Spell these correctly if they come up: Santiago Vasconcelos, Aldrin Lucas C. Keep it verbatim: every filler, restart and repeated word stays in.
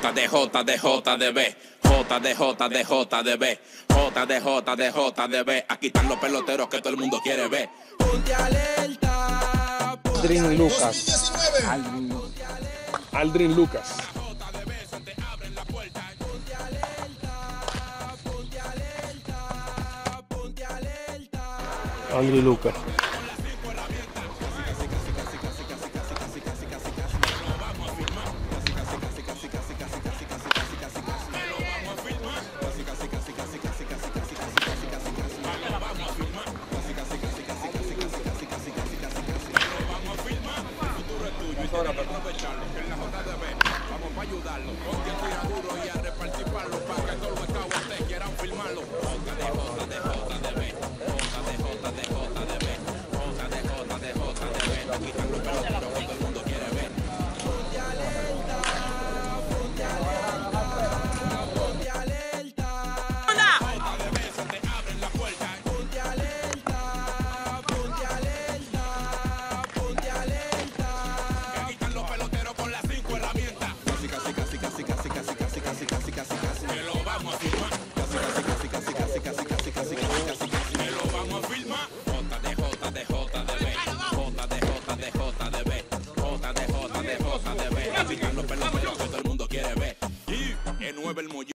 J de J de J de B, J de J de J de B, J de J de J de B. Aquí están los peloteros que todo el mundo quiere ver. Ponte alerta. Aldrin Lucas. Aldrin, Aldrin Lucas. Aldrin Lucas. Vamos para ayudarlo.